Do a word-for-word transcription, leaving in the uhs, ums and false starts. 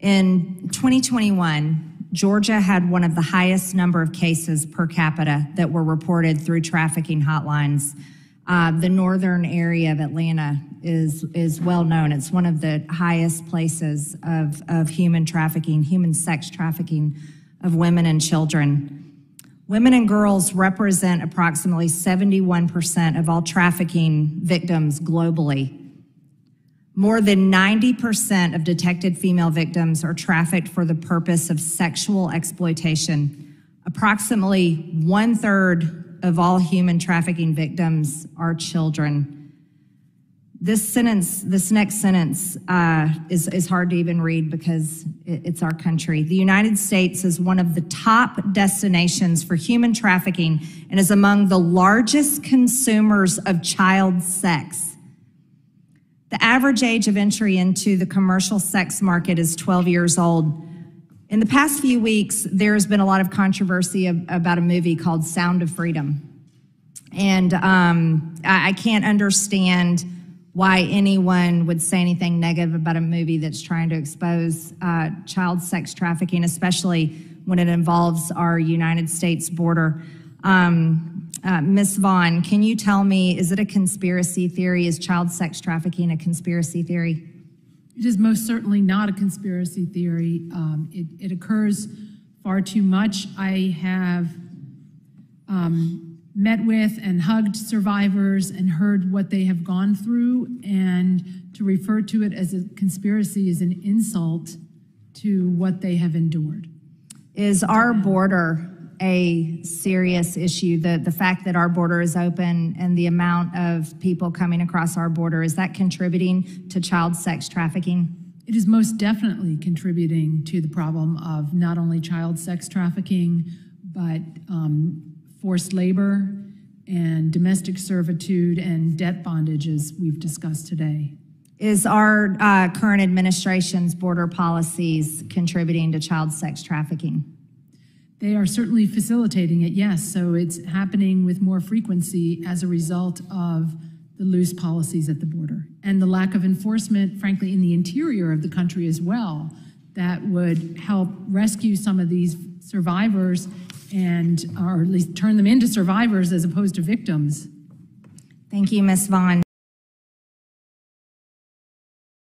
In twenty twenty-one, Georgia had one of the highest number of cases per capita that were reported through trafficking hotlines. Uh, the northern area of Atlanta is is well known. It's one of the highest places of, of human trafficking, human sex trafficking of women and children. Women and girls represent approximately seventy-one percent of all trafficking victims globally. More than ninety percent of detected female victims are trafficked for the purpose of sexual exploitation. Approximately one-third of all human trafficking victims are children. This sentence, this next sentence uh, is, is hard to even read because it, it's our country. The United States is one of the top destinations for human trafficking and is among the largest consumers of child sex. The average age of entry into the commercial sex market is twelve years old. In the past few weeks, there's been a lot of controversy of, about a movie called Sound of Freedom. And um, I, I can't understand why anyone would say anything negative about a movie that's trying to expose uh, child sex trafficking, especially when it involves our United States border. Um, Uh, Miz Vaughn, can you tell me, is it a conspiracy theory? Is child sex trafficking a conspiracy theory? It is most certainly not a conspiracy theory. Um, it, it occurs far too much. I have um, met with and hugged survivors and heard what they have gone through, and to refer to it as a conspiracy is an insult to what they have endured. Is our border a serious issue? The, the fact that our border is open and the amount of people coming across our border, is that contributing to child sex trafficking? It is most definitely contributing to the problem of not only child sex trafficking, but um, forced labor and domestic servitude and debt bondage, as we've discussed today. Is our uh, current administration's border policies contributing to child sex trafficking? They are certainly facilitating it, yes. So it's happening with more frequency as a result of the loose policies at the border and the lack of enforcement, frankly, in the interior of the country as well, that would help rescue some of these survivors and, or at least turn them into survivors as opposed to victims. Thank you, Miz Vaughn.